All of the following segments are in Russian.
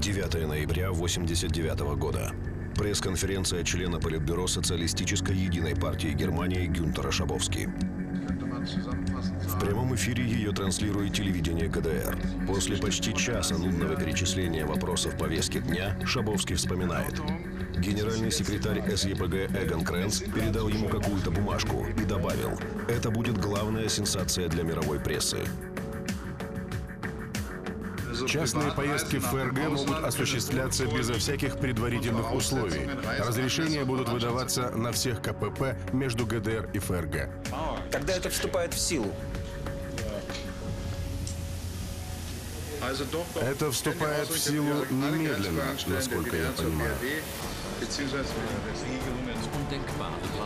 9 ноября 1989 года. Пресс-конференция члена Политбюро Социалистической единой партии Германии Гюнтера Шабовски. В прямом эфире ее транслирует телевидение ГДР. После почти часа нудного перечисления вопросов повестки дня Шабовский вспоминает. Генеральный секретарь СЕПГ Эгон Кренц передал ему какую-то бумажку и добавил: «Это будет главная сенсация для мировой прессы». Частные поездки в ФРГ могут осуществляться безо всяких предварительных условий. Разрешения будут выдаваться на всех КПП между ГДР и ФРГ. Когда это вступает в силу? Это вступает в силу немедленно, насколько я понимаю.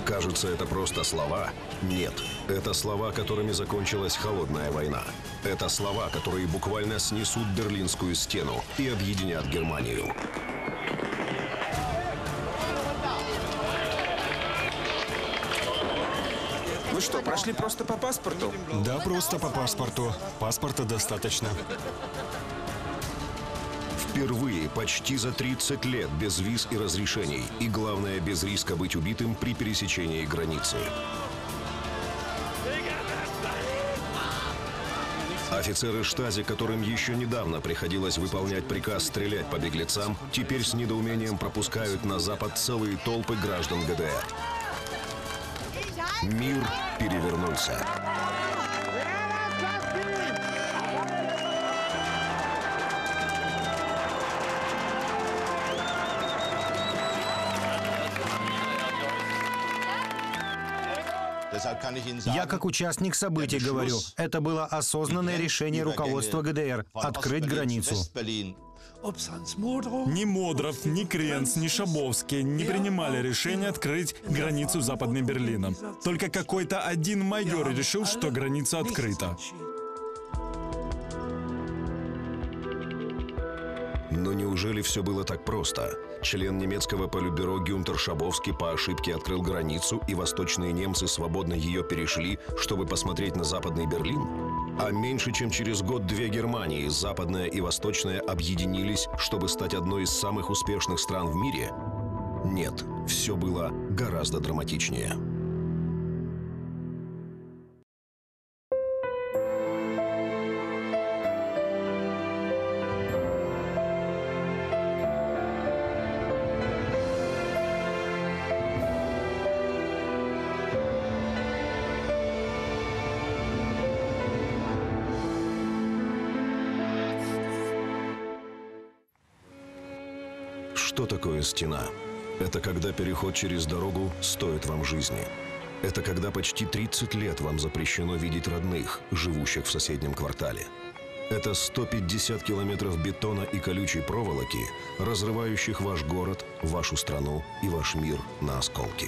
Кажется, это просто слова? Нет. Это слова, которыми закончилась холодная война. Это слова, которые буквально снесут Берлинскую стену и объединят Германию. Вы что, прошли просто по паспорту? Да, просто по паспорту. Паспорта достаточно. Впервые почти за 30 лет без виз и разрешений. И главное, без риска быть убитым при пересечении границы. Офицеры Штази, которым еще недавно приходилось выполнять приказ стрелять по беглецам, теперь с недоумением пропускают на запад целые толпы граждан ГДР. Мир перевернулся. Я как участник событий говорю, это было осознанное решение руководства ГДР – открыть границу. Ни Модров, ни Кренц, ни Шабовский не принимали решение открыть границу с Западным Берлином. Только какой-то один майор решил, что граница открыта. Но неужели все было так просто? Член немецкого политбюро Гюнтер Шабовский по ошибке открыл границу, и восточные немцы свободно ее перешли, чтобы посмотреть на Западный Берлин? А меньше чем через год две Германии, западная и восточная, объединились, чтобы стать одной из самых успешных стран в мире? Нет, все было гораздо драматичнее. Что такое стена? Это когда переход через дорогу стоит вам жизни. Это когда почти 30 лет вам запрещено видеть родных, живущих в соседнем квартале. Это 150 километров бетона и колючей проволоки, разрывающих ваш город, вашу страну и ваш мир на осколки.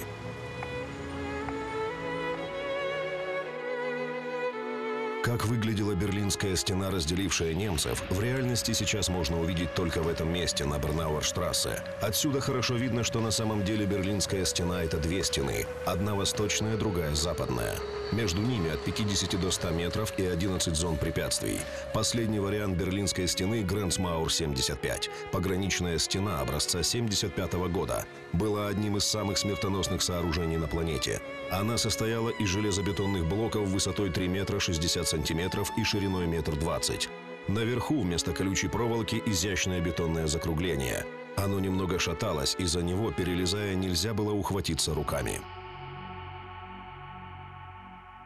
Как выглядела Берлинская стена, разделившая немцев, в реальности сейчас можно увидеть только в этом месте, на Бернауэрштрассе. Отсюда хорошо видно, что на самом деле Берлинская стена – это две стены. Одна восточная, другая западная. Между ними от 50 до 100 метров и 11 зон препятствий. Последний вариант Берлинской стены – Грандсмауэр 75. Пограничная стена образца 1975 года. Была одним из самых смертоносных сооружений на планете. Она состояла из железобетонных блоков высотой 3 метра 60 сантиметров и шириной 1,20 метра. Наверху вместо колючей проволоки изящное бетонное закругление. Оно немного шаталось, и за него, перелезая, нельзя было ухватиться руками.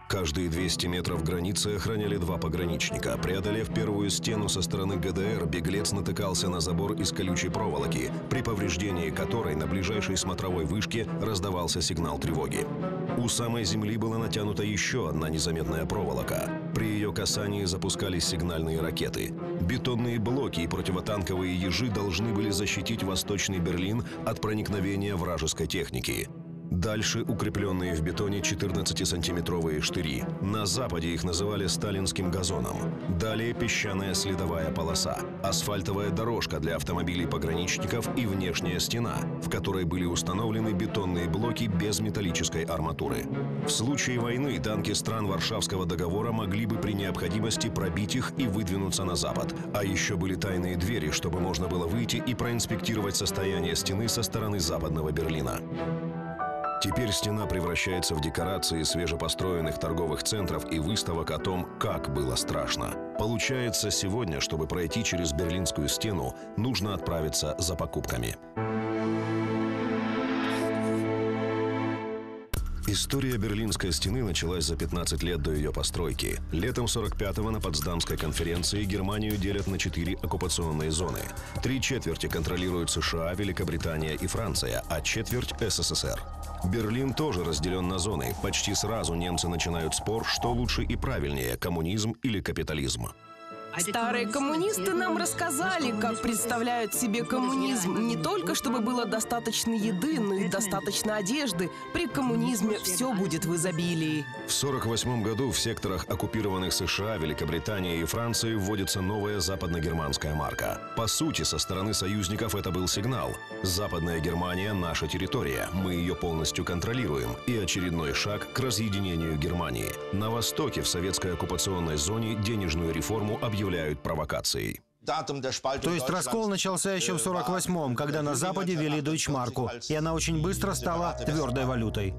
Каждые 200 метров границы охраняли два пограничника. Преодолев первую стену со стороны ГДР, беглец натыкался на забор из колючей проволоки, при повреждении которой на ближайшей смотровой вышке раздавался сигнал тревоги. У самой земли была натянута еще одна незаметная проволока. При ее касании запускались сигнальные ракеты. Бетонные блоки и противотанковые ежи должны были защитить Восточный Берлин от проникновения вражеской техники. Дальше укрепленные в бетоне 14-сантиметровые штыри. На западе их называли сталинским газоном. Далее песчаная следовая полоса, асфальтовая дорожка для автомобилей пограничников и внешняя стена, в которой были установлены бетонные блоки без металлической арматуры. В случае войны танки стран Варшавского договора могли бы при необходимости пробить их и выдвинуться на запад. А еще были тайные двери, чтобы можно было выйти и проинспектировать состояние стены со стороны Западного Берлина. Теперь стена превращается в декорации свежепостроенных торговых центров и выставок о том, как было страшно. Получается, сегодня, чтобы пройти через Берлинскую стену, нужно отправиться за покупками. История Берлинской стены началась за 15 лет до ее постройки. Летом 45-го на Потсдамской конференции Германию делят на 4 оккупационные зоны. 3/4 контролируют США, Великобритания и Франция, а 1/4 – СССР. Берлин тоже разделен на зоны. Почти сразу немцы начинают спор, что лучше и правильнее – коммунизм или капитализм. Старые коммунисты нам рассказали, как представляют себе коммунизм. Не только чтобы было достаточно еды, но и достаточно одежды. При коммунизме все будет в изобилии. В 1948 году в секторах оккупированных США, Великобритании и Франции вводится новая западногерманская марка. По сути, со стороны союзников это был сигнал. Западная Германия – наша территория. Мы ее полностью контролируем. И очередной шаг к разъединению Германии. На востоке в советской оккупационной зоне денежную реформу объявляют провокацией. То есть раскол начался еще в 1948-м, когда на Западе ввели дойчмарку, и она очень быстро стала твердой валютой.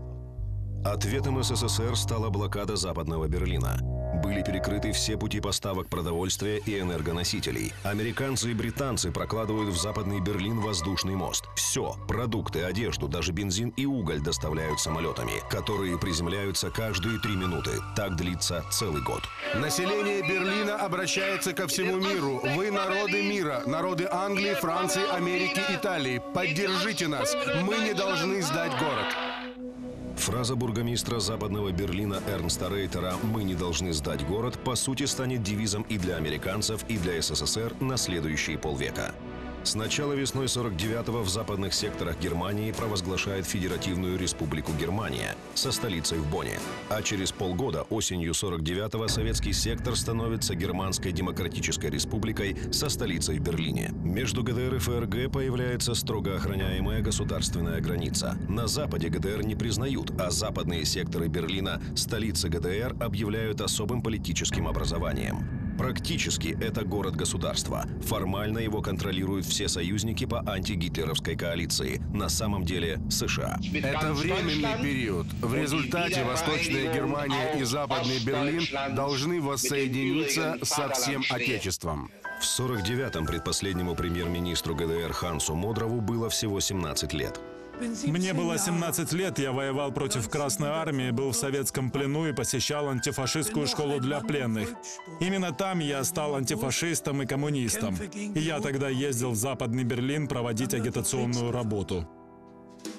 Ответом СССР стала блокада Западного Берлина. Были перекрыты все пути поставок продовольствия и энергоносителей. Американцы и британцы прокладывают в Западный Берлин воздушный мост. Все – продукты, одежду, даже бензин и уголь доставляют самолетами, которые приземляются каждые 3 минуты. Так длится целый год. Население Берлина обращается ко всему миру. Вы – народы мира, народы Англии, Франции, Америки, Италии. Поддержите нас, мы не должны сдать город. Фраза бургомистра Западного Берлина Эрнста Рейтера «Мы не должны сдать город» по сути станет девизом и для американцев, и для СССР на следующие полвека. С начала весной 49-го в западных секторах Германии провозглашает Федеративную Республику Германия со столицей в Бонне. А через полгода, осенью 49-го, советский сектор становится Германской Демократической Республикой со столицей в Берлине. Между ГДР и ФРГ появляется строго охраняемая государственная граница. На Западе ГДР не признают, а западные секторы Берлина, столицы ГДР, объявляют особым политическим образованием. Практически это город-государство. Формально его контролируют все союзники по антигитлеровской коалиции. На самом деле США. Это временный период. В результате Восточная Германия и Западный Берлин должны воссоединиться со всем Отечеством. В 1949-м предпоследнему премьер-министру ГДР Хансу Модрову было всего 17 лет. Мне было 17 лет, я воевал против Красной Армии, был в советском плену и посещал антифашистскую школу для пленных. Именно там я стал антифашистом и коммунистом. И я тогда ездил в Западный Берлин проводить агитационную работу.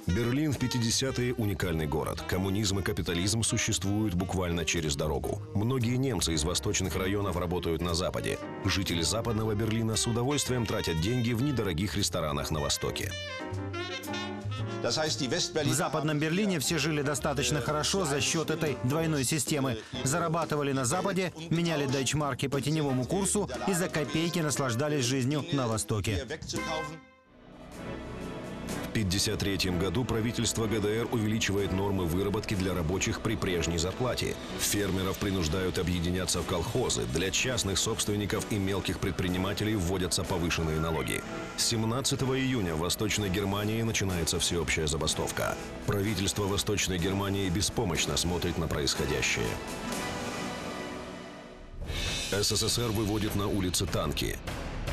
Берлин в 50-е – уникальный город. Коммунизм и капитализм существуют буквально через дорогу. Многие немцы из восточных районов работают на Западе. Жители Западного Берлина с удовольствием тратят деньги в недорогих ресторанах на Востоке. В Западном Берлине все жили достаточно хорошо за счет этой двойной системы. Зарабатывали на Западе, меняли дойчмарки по теневому курсу и за копейки наслаждались жизнью на Востоке. В 1953 году правительство ГДР увеличивает нормы выработки для рабочих при прежней зарплате. Фермеров принуждают объединяться в колхозы. Для частных собственников и мелких предпринимателей вводятся повышенные налоги. 17 июня в Восточной Германии начинается всеобщая забастовка. Правительство Восточной Германии беспомощно смотрит на происходящее. СССР выводит на улицы танки.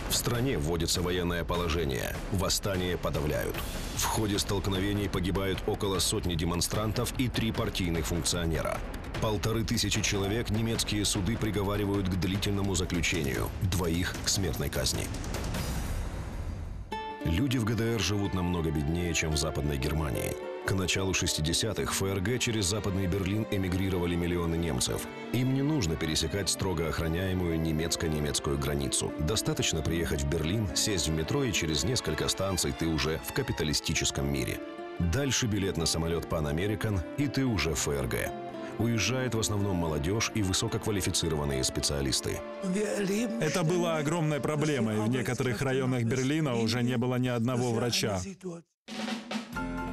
В стране вводится военное положение. Восстание подавляют. В ходе столкновений погибают около сотни демонстрантов и 3 партийных функционера. 1500 человек немецкие суды приговаривают к длительному заключению, 2 к смертной казни. Люди в ГДР живут намного беднее, чем в Западной Германии. К началу 60-х в ФРГ через Западный Берлин эмигрировали миллионы немцев. Им не нужно пересекать строго охраняемую немецко-немецкую границу. Достаточно приехать в Берлин, сесть в метро, и через несколько станций ты уже в капиталистическом мире. Дальше билет на самолет Pan American, и ты уже в ФРГ. Уезжает в основном молодежь и высококвалифицированные специалисты. Это была огромная проблема, и в некоторых районах Берлина уже не было ни одного врача.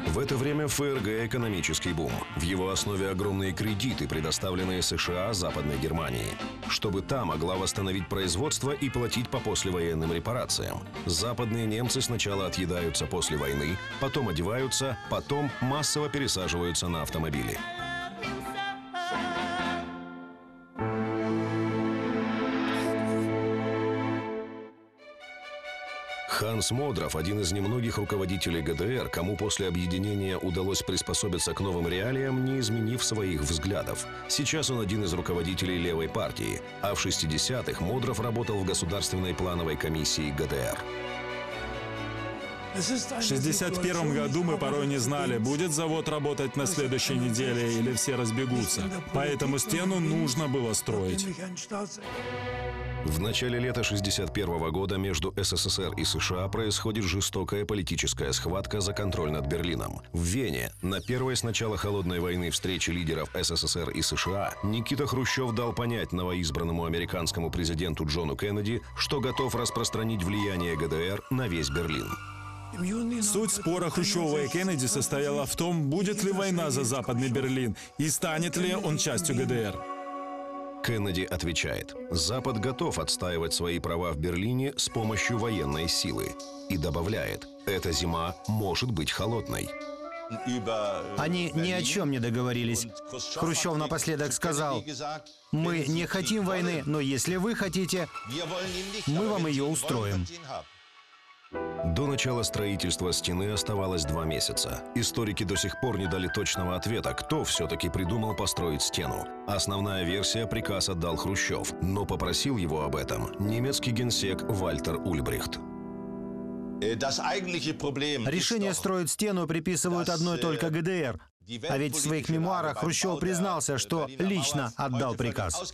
В это время ФРГ – экономический бум. В его основе огромные кредиты, предоставленные США Западной Германии, чтобы та могла восстановить производство и платить по послевоенным репарациям. Западные немцы сначала отъедаются после войны, потом одеваются, потом массово пересаживаются на автомобили. Ханс Модров – один из немногих руководителей ГДР, кому после объединения удалось приспособиться к новым реалиям, не изменив своих взглядов. Сейчас он один из руководителей левой партии, а в 60-х Модров работал в Государственной плановой комиссии ГДР. В 1961 году мы порой не знали, будет завод работать на следующей неделе или все разбегутся. Поэтому стену нужно было строить. В начале лета 1961 года между СССР и США происходит жестокая политическая схватка за контроль над Берлином. В Вене на первой с начала холодной войны встрече лидеров СССР и США Никита Хрущев дал понять новоизбранному американскому президенту Джону Кеннеди, что готов распространить влияние ГДР на весь Берлин. Суть спора Хрущева и Кеннеди состояла в том, будет ли война за Западный Берлин и станет ли он частью ГДР. Кеннеди отвечает: «Запад готов отстаивать свои права в Берлине с помощью военной силы». И добавляет: «Эта зима может быть холодной». Они ни о чем не договорились. Хрущев напоследок сказал: «Мы не хотим войны, но если вы хотите, мы вам ее устроим». До начала строительства стены оставалось 2 месяца. Историки до сих пор не дали точного ответа, кто все-таки придумал построить стену. Основная версия: приказ отдал Хрущев, но попросил его об этом немецкий генсек Вальтер Ульбрихт. Решение строить стену приписывают одной только ГДР. А ведь в своих мемуарах Хрущев признался, что лично отдал приказ.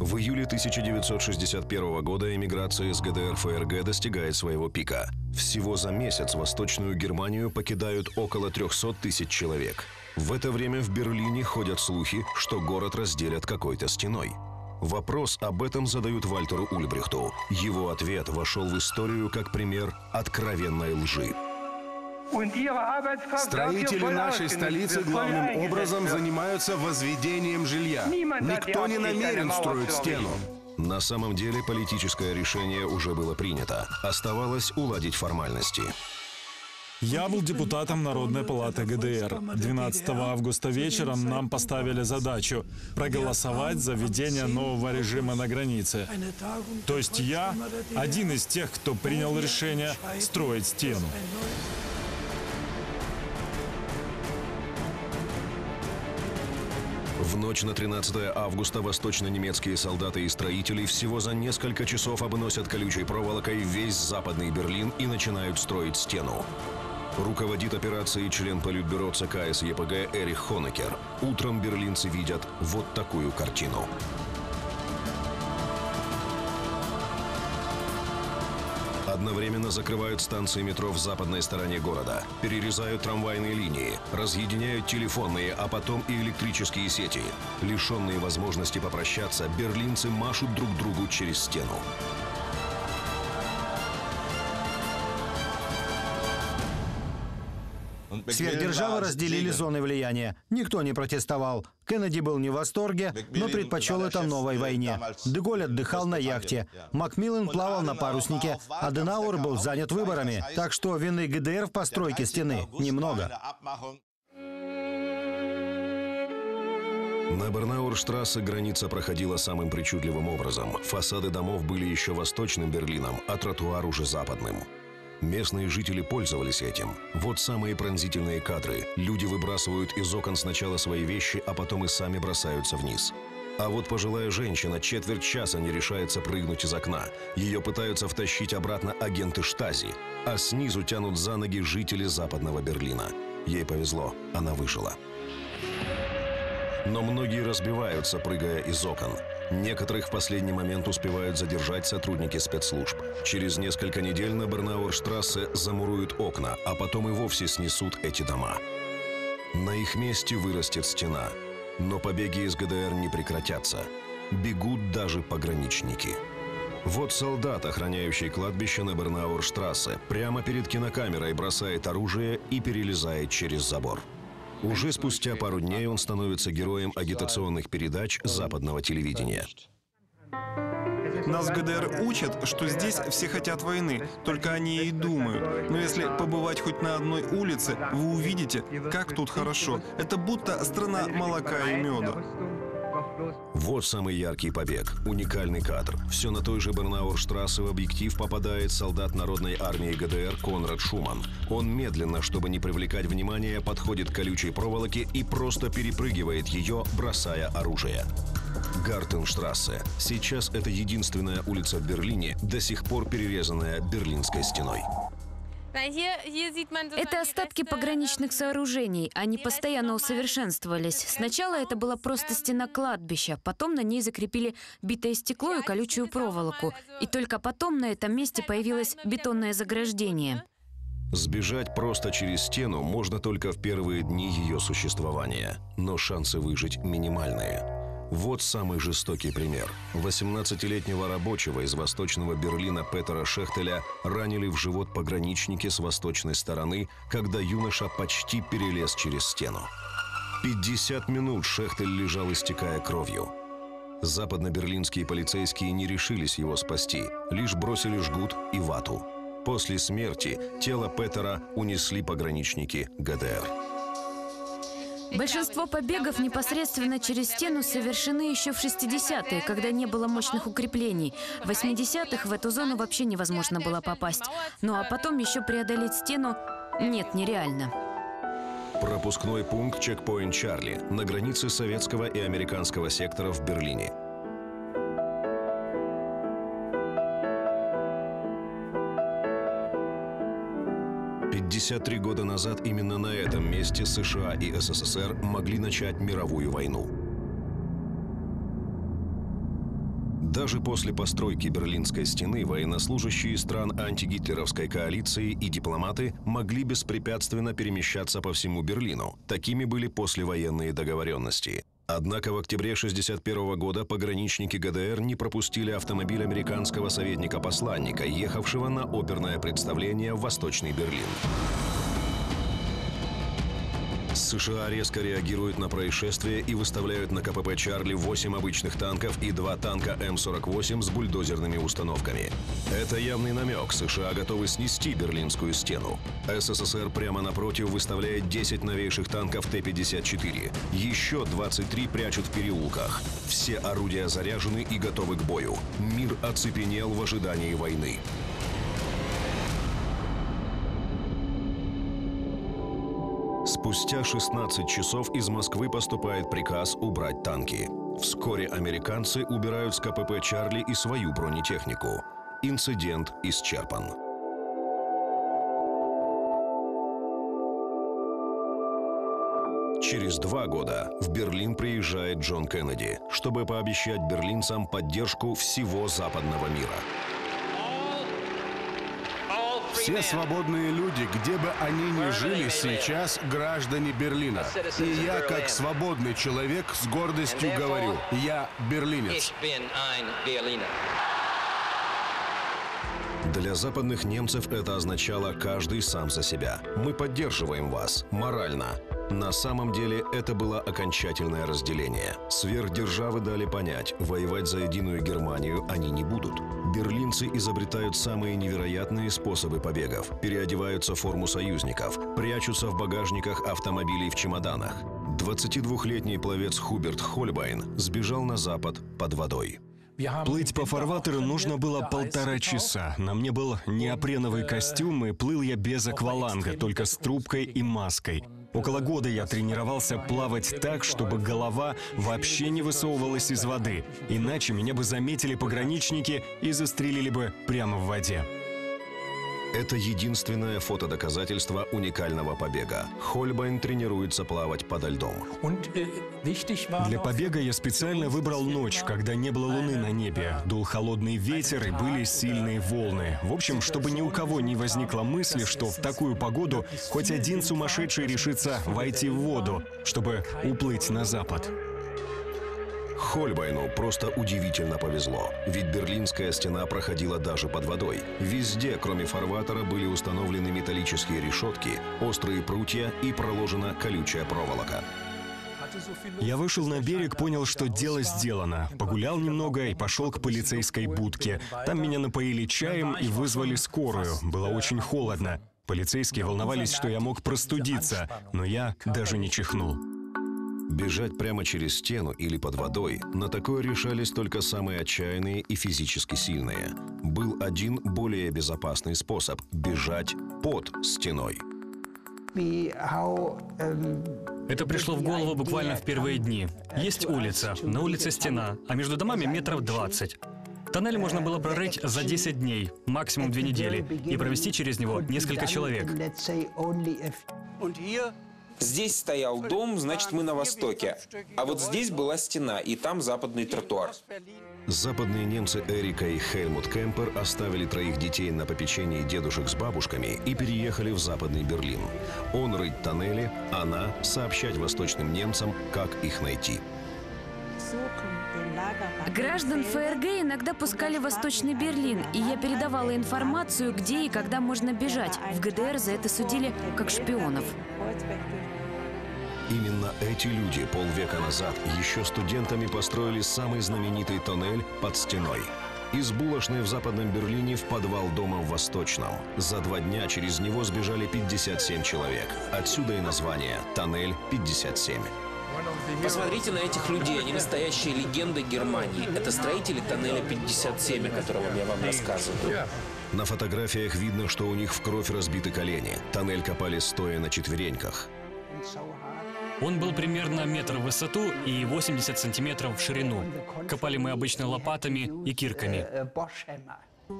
В июле 1961 года эмиграция из ГДР ФРГ достигает своего пика. Всего за месяц Восточную Германию покидают около 300 тысяч человек. В это время в Берлине ходят слухи, что город разделят какой-то стеной. Вопрос об этом задают Вальтеру Ульбрихту. Его ответ вошел в историю как пример откровенной лжи. Строители нашей столицы главным образом занимаются возведением жилья. Никто не намерен строить стену. На самом деле политическое решение уже было принято. Оставалось уладить формальности. Я был депутатом Народной палаты ГДР. 12 августа вечером нам поставили задачу проголосовать за введение нового режима на границе. То есть я один из тех, кто принял решение строить стену. В ночь на 13 августа восточно-немецкие солдаты и строители всего за несколько часов обносят колючей проволокой весь Западный Берлин и начинают строить стену. Руководит операцией член политбюро ЦК СЕПГ Эрих Хонеккер. Утром берлинцы видят вот такую картину. Одновременно закрывают станции метро в западной стороне города, перерезают трамвайные линии, разъединяют телефонные, а потом и электрические сети. Лишенные возможности попрощаться, берлинцы машут друг другу через стену. Сверхдержавы разделили зоны влияния. Никто не протестовал. Кеннеди был не в восторге, но предпочел это новой войне. Де Голль отдыхал на яхте. Макмиллан плавал на паруснике. Аденауэр был занят выборами. Так что вины ГДР в постройке стены немного. На Бернауэрштрассе граница проходила самым причудливым образом. Фасады домов были еще восточным Берлином, а тротуар уже западным. Местные жители пользовались этим. Вот самые пронзительные кадры. Люди выбрасывают из окон сначала свои вещи, а потом и сами бросаются вниз. А вот пожилая женщина четверть часа не решается прыгнуть из окна. Ее пытаются втащить обратно агенты Штази, а снизу тянут за ноги жители Западного Берлина. Ей повезло, она выжила. Но многие разбиваются, прыгая из окон. Некоторых в последний момент успевают задержать сотрудники спецслужб. Через несколько недель на Бернауэрштрассе замуруют окна, а потом и вовсе снесут эти дома. На их месте вырастет стена. Но побеги из ГДР не прекратятся. Бегут даже пограничники. Вот солдат, охраняющий кладбище на Бернауэрштрассе, прямо перед кинокамерой бросает оружие и перелезает через забор. Уже спустя пару дней он становится героем агитационных передач западного телевидения. Нас в ГДР учат, что здесь все хотят войны, только они и думают. Но если побывать хоть на одной улице, вы увидите, как тут хорошо. Это будто страна молока и меда. Вот самый яркий побег, уникальный кадр. Все на той же Бернауэрштрассе в объектив попадает солдат Народной армии ГДР Конрад Шуман. Он медленно, чтобы не привлекать внимания, подходит к колючей проволоке и просто перепрыгивает ее, бросая оружие. Гартенштрассе. Сейчас это единственная улица в Берлине, до сих пор перерезанная Берлинской стеной. Это остатки пограничных сооружений. Они постоянно усовершенствовались. Сначала это была просто стена кладбища, потом на ней закрепили битое стекло и колючую проволоку. И только потом на этом месте появилось бетонное заграждение. Сбежать просто через стену можно только в первые дни ее существования. Но шансы выжить минимальные. Вот самый жестокий пример. 18-летнего рабочего из Восточного Берлина Петера Шехтеля ранили в живот пограничники с восточной стороны, когда юноша почти перелез через стену. 50 минут Шехтель лежал, истекая кровью. Западно-берлинские полицейские не решились его спасти, лишь бросили жгут и вату. После смерти тело Петера унесли пограничники ГДР. Большинство побегов непосредственно через стену совершены еще в 60-е, когда не было мощных укреплений. В 80-х в эту зону вообще невозможно было попасть. Ну а потом еще преодолеть стену нет, нереально. Пропускной пункт «Чекпойнт Чарли» на границе советского и американского сектора в Берлине. Три года назад именно на этом месте США и СССР могли начать мировую войну. Даже после постройки Берлинской стены военнослужащие стран антигитлеровской коалиции и дипломаты могли беспрепятственно перемещаться по всему Берлину. Такими были послевоенные договоренности. Однако в октябре 1961 года пограничники ГДР не пропустили автомобиль американского советника-посланника, ехавшего на оперное представление в Восточный Берлин. США резко реагируют на происшествие и выставляют на КПП «Чарли» 8 обычных танков и 2 танка М-48 с бульдозерными установками. Это явный намек. США готовы снести Берлинскую стену. СССР прямо напротив выставляет 10 новейших танков Т-54. Еще 23 прячут в переулках. Все орудия заряжены и готовы к бою. Мир оцепенел в ожидании войны. Спустя 16 часов из Москвы поступает приказ убрать танки. Вскоре американцы убирают с КПП «Чарли» и свою бронетехнику. Инцидент исчерпан. Через 2 года в Берлин приезжает Джон Кеннеди, чтобы пообещать берлинцам поддержку всего западного мира. Все свободные люди, где бы они ни жили, сейчас граждане Берлина. И я, как свободный человек, с гордостью говорю, я берлинец. Для западных немцев это означало «каждый сам за себя». Мы поддерживаем вас морально. На самом деле это было окончательное разделение. Сверхдержавы дали понять, воевать за единую Германию они не будут. Берлинцы изобретают самые невероятные способы побегов. Переодеваются в форму союзников, прячутся в багажниках автомобилей в чемоданах. 22-летний пловец Хуберт Хольбайн сбежал на запад под водой. Плыть по фарватеру нужно было 1,5 часа. На мне был неопреновый костюм, и плыл я без акваланга, только с трубкой и маской. Около года я тренировался плавать так, чтобы голова вообще не высовывалась из воды. Иначе меня бы заметили пограничники и застрелили бы прямо в воде. Это единственное фотодоказательство уникального побега. Хольбайн тренируется плавать подо льдом. Для побега я специально выбрал ночь, когда не было луны на небе. Дул холодный ветер и были сильные волны. В общем, чтобы ни у кого не возникло мысли, что в такую погоду хоть один сумасшедший решится войти в воду, чтобы уплыть на запад. Хольбайну просто удивительно повезло, ведь Берлинская стена проходила даже под водой. Везде, кроме фарватера, были установлены металлические решетки, острые прутья и проложена колючая проволока. Я вышел на берег, понял, что дело сделано. Погулял немного и пошел к полицейской будке. Там меня напоили чаем и вызвали скорую. Было очень холодно. Полицейские волновались, что я мог простудиться, но я даже не чихнул. Бежать прямо через стену или под водой – на такое решались только самые отчаянные и физически сильные. Был один более безопасный способ – бежать под стеной. Это пришло в голову буквально в первые дни. Есть улица, на улице стена, а между домами метров 20. Тоннель можно было прорыть за 10 дней, максимум 2 недели, и провести через него несколько человек. Здесь стоял дом, значит, мы на востоке. А вот здесь была стена, и там западный тротуар. Западные немцы Эрика и Хельмут Кемпер оставили 3 детей на попечении дедушек с бабушками и переехали в Западный Берлин. Он рыть тоннели, она сообщать восточным немцам, как их найти. Граждан ФРГ иногда пускали в Восточный Берлин, и я передавала информацию, где и когда можно бежать. В ГДР за это судили как шпионов. Именно эти люди полвека назад еще студентами построили самый знаменитый тоннель под стеной. Из булочной в Западном Берлине в подвал дома в Восточном. За 2 дня через него сбежали 57 человек. Отсюда и название «Тоннель 57». Посмотрите на этих людей, они настоящие легенды Германии. Это строители тоннеля 57, о котором я вам рассказываю. На фотографиях видно, что у них в кровь разбиты колени. Тоннель копали стоя на четвереньках. Он был примерно метр в высоту и 80 сантиметров в ширину. Копали мы обычно лопатами и кирками.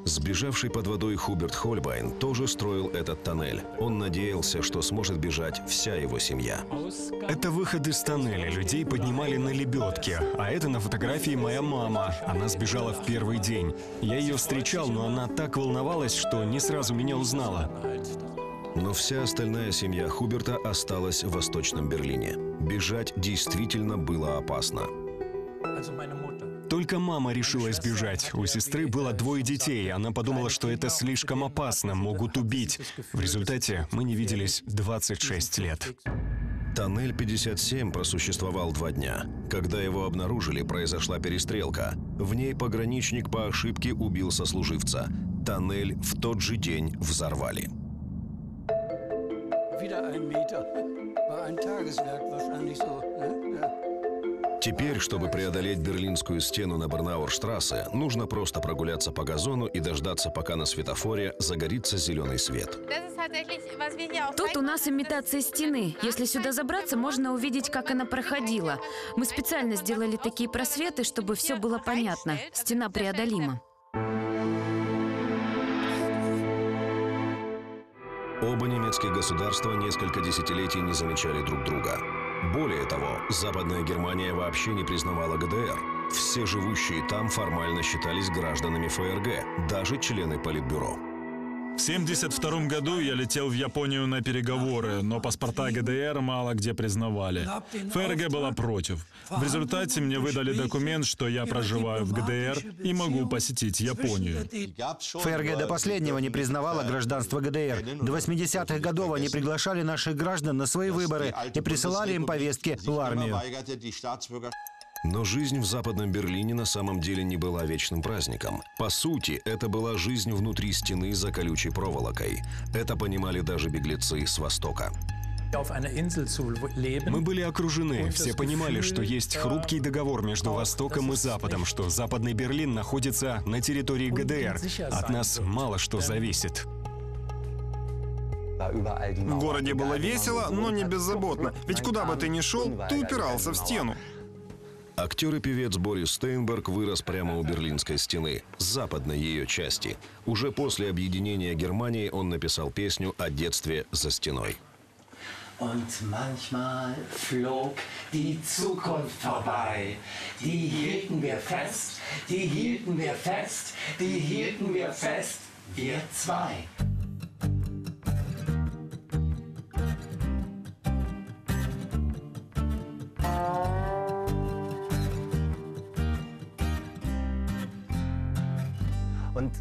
Сбежавший под водой Хуберт Хольбайн тоже строил этот тоннель. Он надеялся, что сможет бежать вся его семья. Это выход из тоннеля. Людей поднимали на лебедке. А это на фотографии моя мама. Она сбежала в первый день. Я ее встречал, но она так волновалась, что не сразу меня узнала. Но вся остальная семья Хуберта осталась в Восточном Берлине. Бежать действительно было опасно. Только мама решила сбежать. У сестры было 2 детей. Она подумала, что это слишком опасно, могут убить. В результате мы не виделись 26 лет. Тоннель 57 просуществовал 2 дня. Когда его обнаружили, произошла перестрелка. В ней пограничник по ошибке убил сослуживца. Тоннель в тот же день взорвали. Теперь, чтобы преодолеть Берлинскую стену на Бернауэрштрассе, нужно просто прогуляться по газону и дождаться, пока на светофоре загорится зеленый свет. Тут у нас имитация стены. Если сюда забраться, можно увидеть, как она проходила. Мы специально сделали такие просветы, чтобы все было понятно. Стена преодолима. Оба немецких государства несколько десятилетий не замечали друг друга. Более того, Западная Германия вообще не признавала ГДР. Все живущие там формально считались гражданами ФРГ, даже члены Политбюро. В 1972 году я летел в Японию на переговоры, но паспорта ГДР мало где признавали. ФРГ была против. В результате мне выдали документ, что я проживаю в ГДР и могу посетить Японию. ФРГ до последнего не признавала гражданство ГДР. До 80-х годов они приглашали наших граждан на свои выборы и присылали им повестки в армию. Но жизнь в Западном Берлине на самом деле не была вечным праздником. По сути, это была жизнь внутри стены за колючей проволокой. Это понимали даже беглецы с Востока. Мы были окружены. Все понимали, что есть хрупкий договор между Востоком и Западом, что Западный Берлин находится на территории ГДР. От нас мало что зависит. В городе было весело, но не беззаботно. Ведь куда бы ты ни шел, ты упирался в стену. Актер и певец Борис Стейнберг вырос прямо у Берлинской стены, с западной ее части. Уже после объединения Германии он написал песню о детстве за стеной.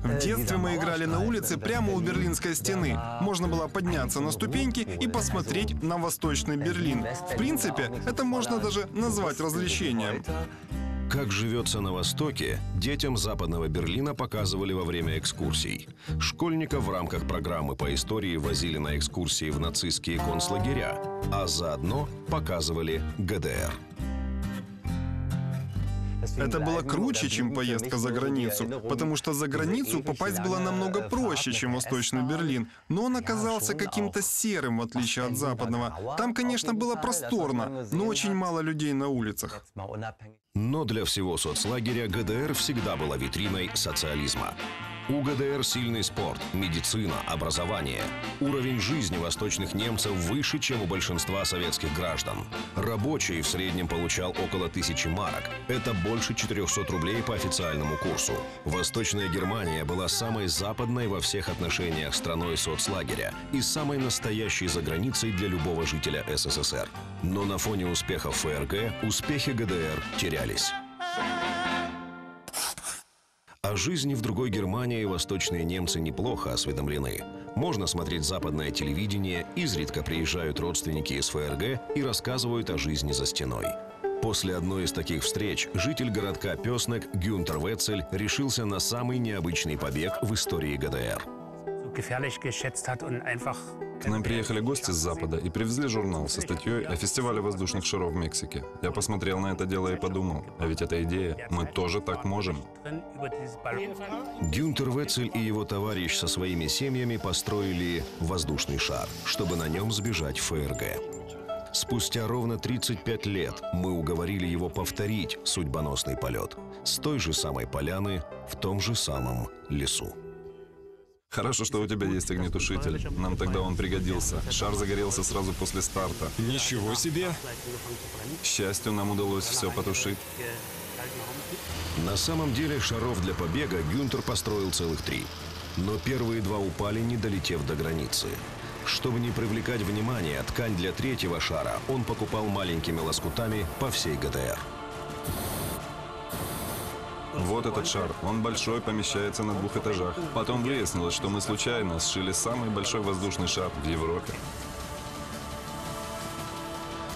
В детстве мы играли на улице прямо у Берлинской стены. Можно было подняться на ступеньки и посмотреть на Восточный Берлин. В принципе, это можно даже назвать развлечением. Как живется на Востоке, детям Западного Берлина показывали во время экскурсий. Школьников в рамках программы по истории возили на экскурсии в нацистские концлагеря, а заодно показывали ГДР. Это было круче, чем поездка за границу, потому что за границу попасть было намного проще, чем Восточный Берлин. Но он оказался каким-то серым, в отличие от западного. Там, конечно, было просторно, но очень мало людей на улицах. Но для всего соцлагеря ГДР всегда была витриной социализма. У ГДР сильный спорт, медицина, образование. Уровень жизни восточных немцев выше, чем у большинства советских граждан. Рабочий в среднем получал около 1000 марок. Это больше 400 рублей по официальному курсу. Восточная Германия была самой западной во всех отношениях страной соцлагеря и самой настоящей за границей для любого жителя СССР. Но на фоне успехов ФРГ успехи ГДР терялись. О жизни в другой Германии восточные немцы неплохо осведомлены. Можно смотреть западное телевидение, изредка приезжают родственники из ФРГ и рассказывают о жизни за стеной. После одной из таких встреч житель городка Песнек Гюнтер Вецель решился на самый необычный побег в истории ГДР. К нам приехали гости с Запада и привезли журнал со статьей о фестивале воздушных шаров в Мексике. Я посмотрел на это дело и подумал, а ведь эта идея, мы тоже так можем. Гюнтер Вецель и его товарищ со своими семьями построили воздушный шар, чтобы на нем сбежать в ФРГ. Спустя ровно 35 лет мы уговорили его повторить судьбоносный полет с той же самой поляны в том же самом лесу. Хорошо, что у тебя есть огнетушитель. Нам тогда он пригодился. Шар загорелся сразу после старта. Ничего себе! К счастью, нам удалось все потушить. На самом деле, шаров для побега Гюнтер построил целых 3. Но первые 2 упали, не долетев до границы. Чтобы не привлекать внимания, ткань для 3-го шара он покупал маленькими лоскутами по всей ГДР. Вот этот шар. Он большой, помещается на 2 этажах. Потом выяснилось, что мы случайно сшили самый большой воздушный шар в Европе.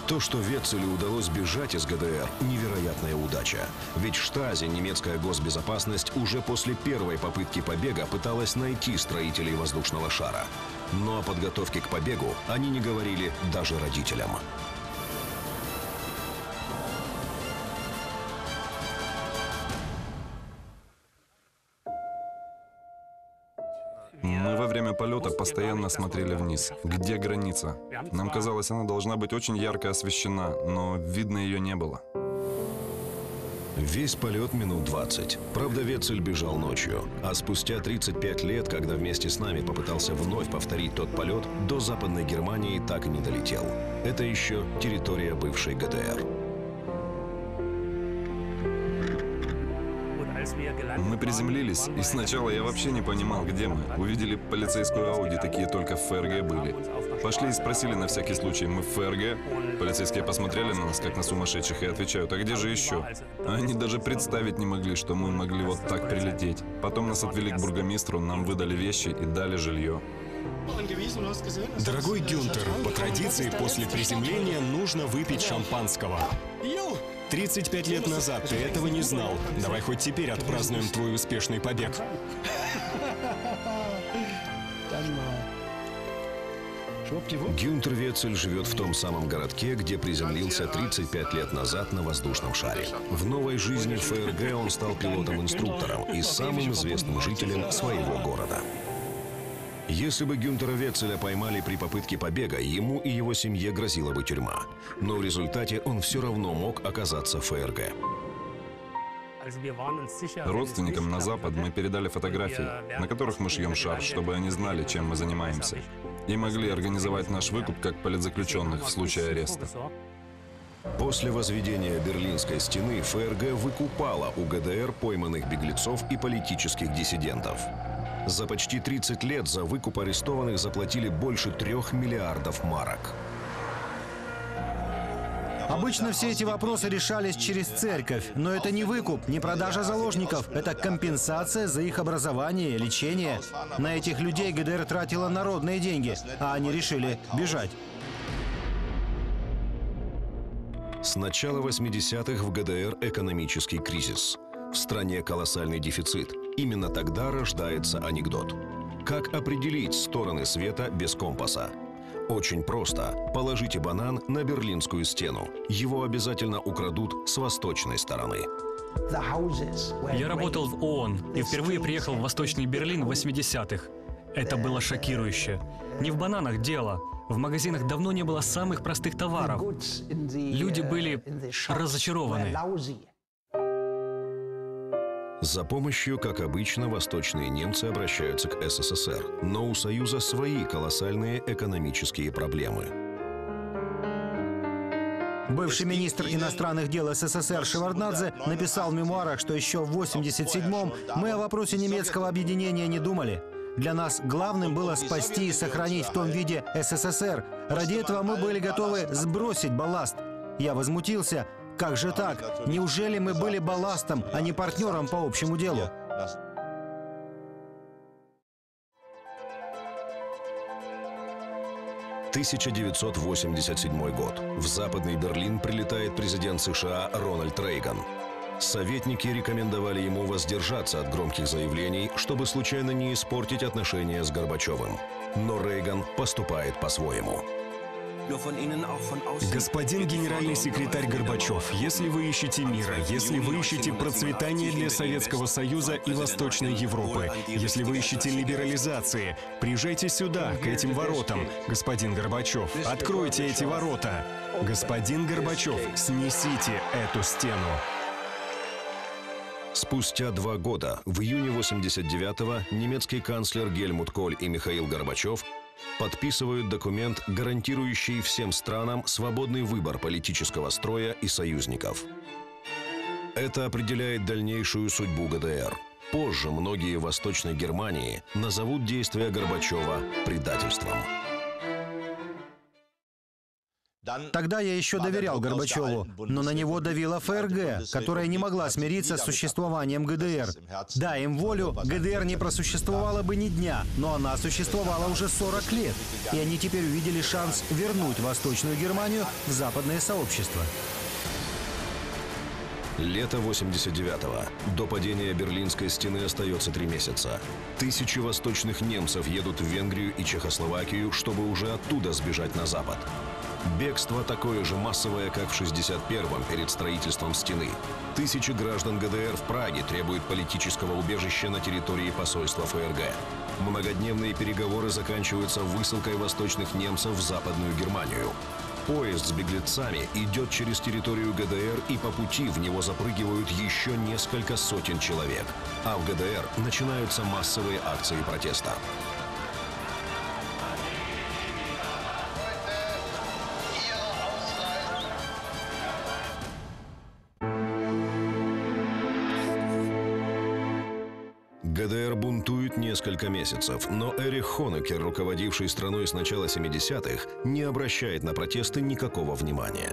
То, что Вецелю удалось бежать из ГДР, невероятная удача. Ведь Штази, немецкая госбезопасность, уже после первой попытки побега пыталась найти строителей воздушного шара. Но о подготовке к побегу они не говорили даже родителям. Мы во время полета постоянно смотрели вниз. Где граница? Нам казалось, она должна быть очень ярко освещена, но видно ее не было. Весь полет минут 20. Правда, Вецель бежал ночью. А спустя 35 лет, когда вместе с нами попытался вновь повторить тот полет, до Западной Германии так и не долетел. Это еще территория бывшей ГДР. Мы приземлились, и сначала я вообще не понимал, где мы. Увидели полицейскую Ауди, такие только в ФРГ были. Пошли и спросили на всякий случай, мы в ФРГ? Полицейские посмотрели на нас, как на сумасшедших, и отвечают, а где же еще? Они даже представить не могли, что мы могли вот так прилететь. Потом нас отвели к бургомистру, нам выдали вещи и дали жилье. Дорогой Гюнтер, по традиции после приземления нужно выпить шампанского. 35 лет назад ты этого не знал. Давай хоть теперь отпразднуем твой успешный побег. Гюнтер Вецель живет в том самом городке, где приземлился 35 лет назад на воздушном шаре. В новой жизни ФРГ он стал пилотом-инструктором и самым известным жителем своего города. Если бы Гюнтера Вецеля поймали при попытке побега, ему и его семье грозила бы тюрьма. Но в результате он все равно мог оказаться в ФРГ. Родственникам на Запад мы передали фотографии, на которых мы шьем шарф, чтобы они знали, чем мы занимаемся, и могли организовать наш выкуп как политзаключенных в случае ареста. После возведения Берлинской стены ФРГ выкупала у ГДР пойманных беглецов и политических диссидентов. За почти 30 лет за выкуп арестованных заплатили больше 3 миллиардов марок. Обычно все эти вопросы решались через церковь, но это не выкуп, не продажа заложников, это компенсация за их образование, лечение. На этих людей ГДР тратила народные деньги, а они решили бежать. С начала 80-х в ГДР экономический кризис. В стране колоссальный дефицит. Именно тогда рождается анекдот. Как определить стороны света без компаса? Очень просто. Положите банан на Берлинскую стену. Его обязательно украдут с восточной стороны. Я работал в ООН и впервые приехал в Восточный Берлин в 80-х. Это было шокирующе. Не в бананах дело. В магазинах давно не было самых простых товаров. Люди были разочарованы. За помощью, как обычно, восточные немцы обращаются к СССР, но у Союза свои колоссальные экономические проблемы. Бывший министр иностранных дел СССР Шеварднадзе написал в мемуарах, что еще в 87-м мы о вопросе немецкого объединения не думали. Для нас главным было спасти и сохранить в том виде СССР. Ради этого мы были готовы сбросить балласт. Я возмутился. Как же так? Неужели мы были балластом, а не партнером по общему делу? – 1987 год. В Западный Берлин прилетает президент США Рональд Рейган. Советники рекомендовали ему воздержаться от громких заявлений, чтобы случайно не испортить отношения с Горбачевым. Но Рейган поступает по-своему. Господин генеральный секретарь Горбачев, если вы ищете мира, если вы ищете процветания для Советского Союза и Восточной Европы, если вы ищете либерализации, приезжайте сюда, к этим воротам, господин Горбачев. Откройте эти ворота. Господин Горбачев, снесите эту стену. Спустя 2 года, в июне 89-го, немецкий канцлер Гельмут Коль и Михаил Горбачев подписывают документ, гарантирующий всем странам свободный выбор политического строя и союзников. Это определяет дальнейшую судьбу ГДР. Позже многие в Восточной Германии назовут действия Горбачева предательством. Тогда я еще доверял Горбачеву, но на него давила ФРГ, которая не могла смириться с существованием ГДР. Дай им волю, ГДР не просуществовала бы ни дня, но она существовала уже 40 лет, и они теперь увидели шанс вернуть Восточную Германию в западное сообщество. Лето 89-го. До падения Берлинской стены остается 3 месяца. Тысячи восточных немцев едут в Венгрию и Чехословакию, чтобы уже оттуда сбежать на Запад. Бегство такое же массовое, как в 61-м перед строительством стены. Тысячи граждан ГДР в Праге требуют политического убежища на территории посольства ФРГ. Многодневные переговоры заканчиваются высылкой восточных немцев в Западную Германию. Поезд с беглецами идет через территорию ГДР, и по пути в него запрыгивают еще несколько сотен человек. А в ГДР начинаются массовые акции протеста. ГДР бунтует несколько месяцев, но Эрих Хонеккер, руководивший страной с начала 70-х, не обращает на протесты никакого внимания.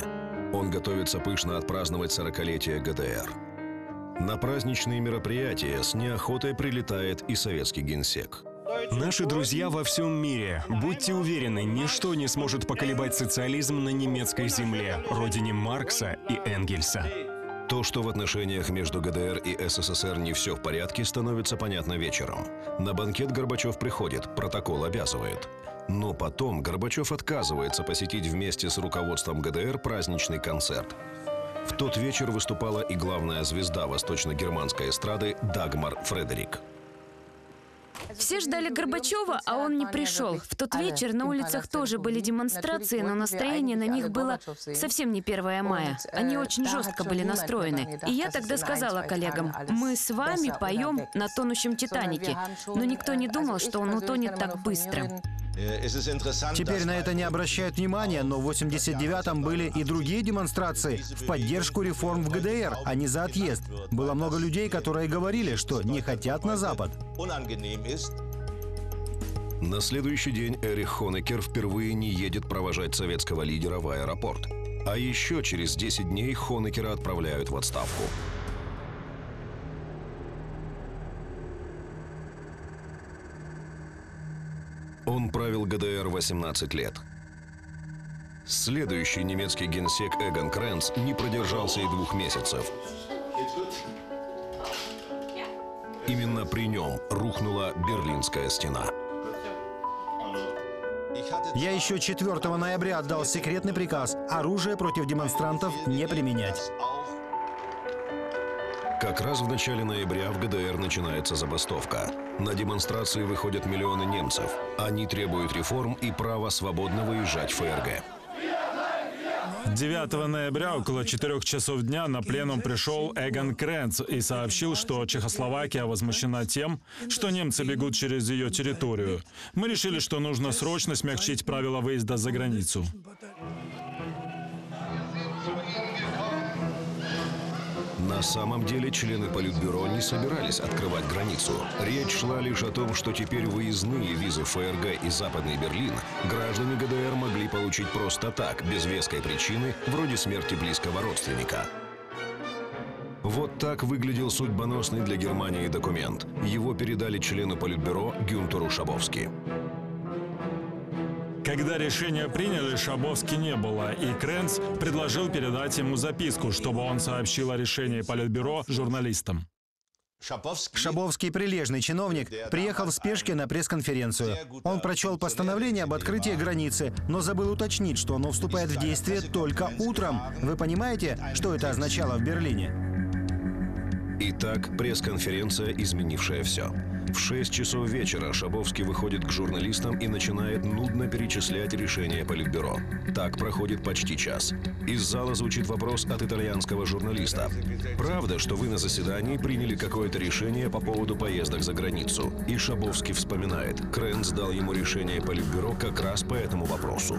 Он готовится пышно отпраздновать 40-летие ГДР. На праздничные мероприятия с неохотой прилетает и советский генсек. Наши друзья во всем мире, будьте уверены, ничто не сможет поколебать социализм на немецкой земле, родине Маркса и Энгельса. То, что в отношениях между ГДР и СССР не все в порядке, становится понятно вечером. На банкет Горбачев приходит, протокол обязывает. Но потом Горбачев отказывается посетить вместе с руководством ГДР праздничный концерт. В тот вечер выступала и главная звезда восточно-германской эстрады Дагмар Фредерик. Все ждали Горбачева, а он не пришел. В тот вечер на улицах тоже были демонстрации, но настроение на них было совсем не 1 мая. Они очень жестко были настроены. И я тогда сказала коллегам, мы с вами поем на тонущем Титанике. Но никто не думал, что он утонет так быстро. Теперь на это не обращают внимания, но в 89-м были и другие демонстрации в поддержку реформ в ГДР, а не за отъезд. Было много людей, которые говорили, что не хотят на Запад. На следующий день Эрих Хонеккер впервые не едет провожать советского лидера в аэропорт. А еще через 10 дней Хонеккера отправляют в отставку. Он правил ГДР 18 лет. Следующий немецкий генсек Эгон Кренц не продержался и 2 месяцев. Именно при нем рухнула Берлинская стена. Я еще 4 ноября отдал секретный приказ оружие против демонстрантов не применять. Как раз в начале ноября в ГДР начинается забастовка. На демонстрации выходят миллионы немцев. Они требуют реформ и права свободно выезжать в ФРГ. 9 ноября около 4 часов дня на пленум пришел Эгон Кренц и сообщил, что Чехословакия возмущена тем, что немцы бегут через ее территорию. Мы решили, что нужно срочно смягчить правила выезда за границу. На самом деле члены Политбюро не собирались открывать границу. Речь шла лишь о том, что теперь выездные визы ФРГ и Западный Берлин граждане ГДР могли получить просто так, без веской причины, вроде смерти близкого родственника. Вот так выглядел судьбоносный для Германии документ. Его передали члену Политбюро Гюнтеру Шабовски. Когда решение приняли, Шабовски не было, и Кренц предложил передать ему записку, чтобы он сообщил о решении Политбюро журналистам. Шабовский, прилежный чиновник, приехал в спешке на пресс-конференцию. Он прочел постановление об открытии границы, но забыл уточнить, что оно вступает в действие только утром. Вы понимаете, что это означало в Берлине? Итак, пресс-конференция, изменившая все. В 6 часов вечера Шабовский выходит к журналистам и начинает нудно перечислять решения Политбюро. Так проходит почти час. Из зала звучит вопрос от итальянского журналиста. «Правда, что вы на заседании приняли какое-то решение по поводу поездок за границу?» И Шабовский вспоминает, Кренц дал ему решение Политбюро как раз по этому вопросу.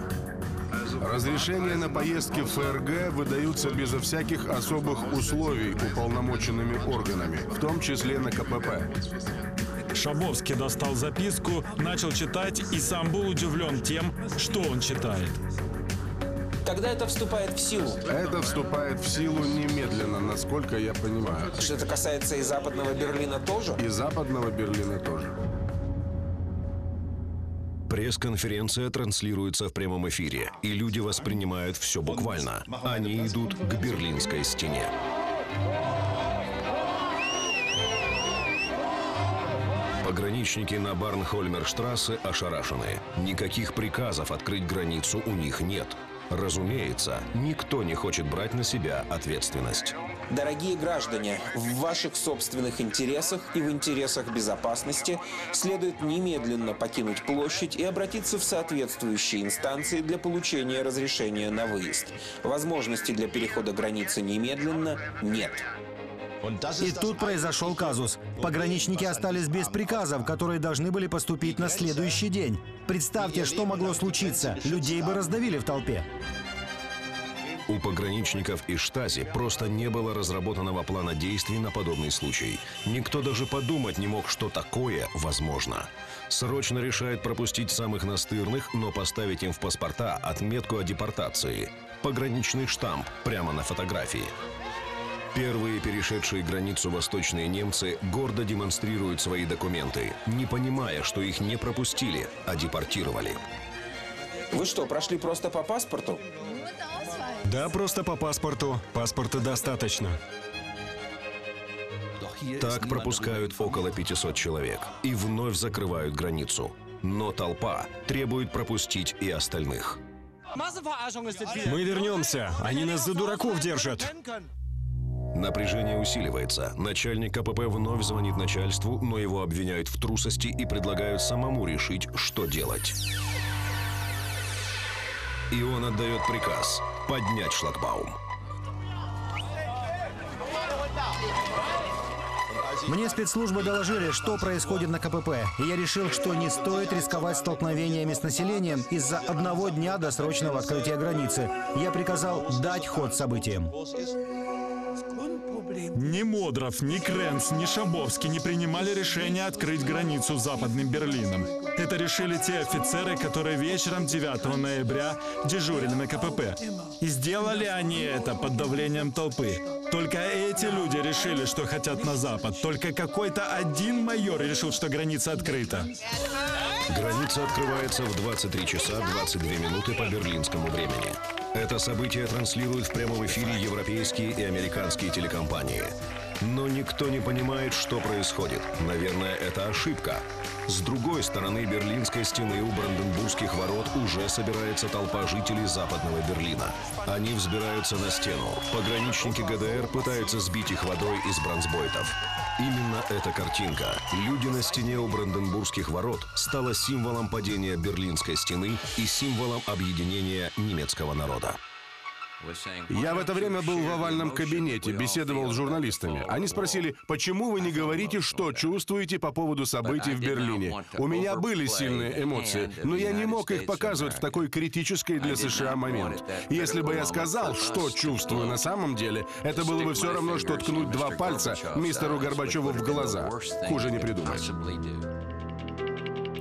Разрешения на поездки в ФРГ выдаются безо всяких особых условий уполномоченными органами, в том числе на КПП. Шабовский достал записку, начал читать и сам был удивлен тем, что он читает. Когда это вступает в силу? Это вступает в силу немедленно, насколько я понимаю. Что это касается и Западного Берлина тоже? И Западного Берлина тоже. Пресс-конференция транслируется в прямом эфире, и люди воспринимают все буквально. Они идут к Берлинской стене. Пограничники на Барнхольмерштрассе ошарашены. Никаких приказов открыть границу у них нет. Разумеется, никто не хочет брать на себя ответственность. Дорогие граждане, в ваших собственных интересах и в интересах безопасности следует немедленно покинуть площадь и обратиться в соответствующие инстанции для получения разрешения на выезд. Возможности для перехода границы немедленно нет. И тут произошел казус. Пограничники остались без приказов, которые должны были поступить на следующий день. Представьте, что могло случиться. Людей бы раздавили в толпе. У пограничников и Штази просто не было разработанного плана действий на подобный случай. Никто даже подумать не мог, что такое возможно. Срочно решает пропустить самых настырных, но поставить им в паспорта отметку о депортации. Пограничный штамп прямо на фотографии. Первые перешедшие границу восточные немцы гордо демонстрируют свои документы, не понимая, что их не пропустили, а депортировали. Вы что, прошли просто по паспорту? Да, просто по паспорту. Паспорта достаточно. Так пропускают около 500 человек и вновь закрывают границу. Но толпа требует пропустить и остальных. Мы вернемся, они нас за дураков держат. Напряжение усиливается. Начальник КПП вновь звонит начальству, но его обвиняют в трусости и предлагают самому решить, что делать. И он отдает приказ поднять шлагбаум. Мне спецслужбы доложили, что происходит на КПП, и я решил, что не стоит рисковать столкновениями с населением из-за одного дня досрочного открытия границы. Я приказал дать ход событиям. Ни Модров, ни Кренц, ни Шабовский не принимали решение открыть границу с Западным Берлином. Это решили те офицеры, которые вечером 9 ноября дежурили на КПП. И сделали они это под давлением толпы. Только эти люди решили, что хотят на Запад. Только какой-то один майор решил, что граница открыта. Граница открывается в 23 часа 22 минуты по берлинскому времени. Это событие транслируют в прямом эфире европейские и американские телекомпании. Но никто не понимает, что происходит. Наверное, это ошибка. С другой стороны Берлинской стены у Бранденбургских ворот уже собирается толпа жителей Западного Берлина. Они взбираются на стену. Пограничники ГДР пытаются сбить их водой из бронзбойтов. Именно эта картинка «Люди на стене у Бранденбургских ворот» стала символом падения Берлинской стены и символом объединения немецкого народа. Я в это время был в овальном кабинете, беседовал с журналистами. Они спросили, почему вы не говорите, что чувствуете по поводу событий в Берлине. У меня были сильные эмоции, но я не мог их показывать в такой критический для США момент. Если бы я сказал, что чувствую на самом деле, это было бы все равно, что ткнуть два пальца мистеру Горбачеву в глаза. Хуже не придумать.